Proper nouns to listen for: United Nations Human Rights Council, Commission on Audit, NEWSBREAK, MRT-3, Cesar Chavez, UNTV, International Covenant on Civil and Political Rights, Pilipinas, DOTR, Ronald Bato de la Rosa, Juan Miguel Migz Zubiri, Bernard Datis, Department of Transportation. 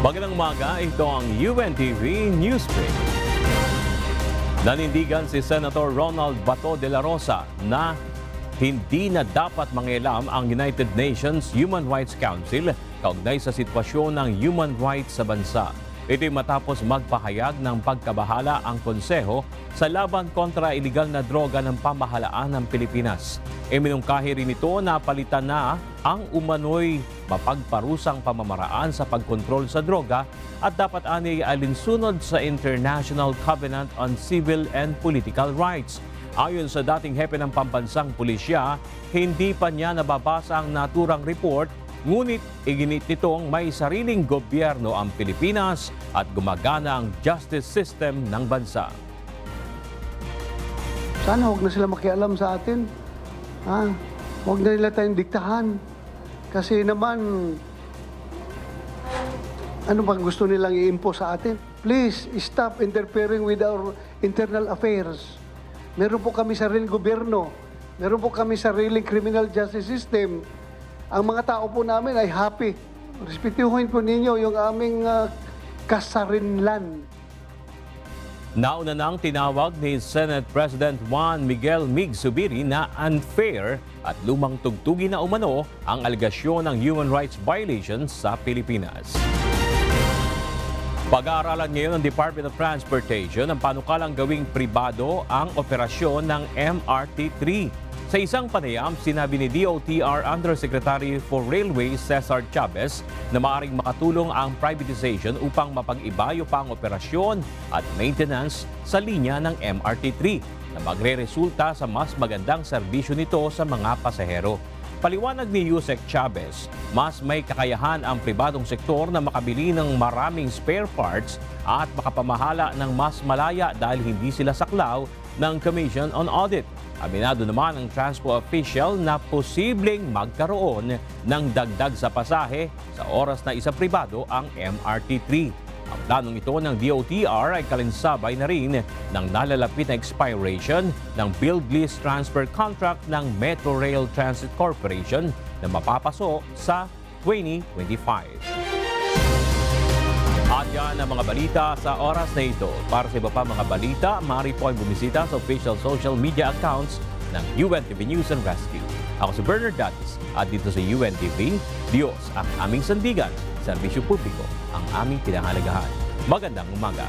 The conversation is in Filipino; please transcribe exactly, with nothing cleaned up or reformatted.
Magandang umaga, ito ang U N T V Newsbreak. Nanindigan si Senator Ronald Bato de la Rosa na hindi na dapat mangialam ang United Nations Human Rights Council kaugnay sa sitwasyon ng human rights sa bansa. Ito'y matapos magpahayag ng pagkabahala ang Konseho sa laban kontra iligal na droga ng pamahalaan ng Pilipinas. E minungkahi rin ito na palitan na ang umano'y mapagparusang pamamaraan sa pagkontrol sa droga at dapat ani alinsunod sa International Covenant on Civil and Political Rights. Ayon sa dating hepe ng pambansang pulisya, hindi pa niya nababasa ang naturang report, ngunit iginit nitong may sariling gobyerno ang Pilipinas at gumagana ang justice system ng bansa. Sana huwag na sila makialam sa atin. Ah, huwag na nila tayong diktahan. Kasi naman, ano bang gusto nilang i-impose sa atin? Please, stop interfering with our internal affairs. Meron po kami sariling gobyerno. Meron po kami sariling criminal justice system. Ang mga tao po namin ay happy. Respetuhin po ninyo yung aming uh, kasarinlan. Nauna nang tinawag ni Senate President Juan Miguel Migz Zubiri na unfair at lumang tugtugi na umano ang alegasyon ng human rights violations sa Pilipinas. Pag-aaralan ngayon ng Department of Transportation ang panukalang gawing pribado ang operasyon ng M R T three. Sa isang panayam, sinabi ni D O T R Undersecretary for Railways Cesar Chavez na maaaring makatulong ang privatization upang mapag-ibayo pa ang operasyon at maintenance sa linya ng M R T three na magre-resulta sa mas magandang serbisyo nito sa mga pasahero. Paliwanag ni Yusek Chavez, mas may kakayahan ang pribadong sektor na makabili ng maraming spare parts at makapamahala ng mas malaya dahil hindi sila saklaw ng Commission on Audit. Aminado naman ang transport official na posibleng magkaroon ng dagdag sa pasahe sa oras na isa pribado ang M R T three. Ang planong ito ng D O T R ay kalinsabay na rin ng nalalapit na expiration ng Build Lease Transfer Contract ng Metro Rail Transit Corporation na mapapaso sa twenty twenty-five. At yan ang mga balita sa oras na ito. Para sa iba pa mga balita, maaari po ay bumisita sa official social media accounts ng U N T V News and Rescue. Ako si Bernard Datis at dito sa U N T V, Diyos ang aming sandigan, serbisyo publiko ang aming pinahalagahan. Magandang umaga!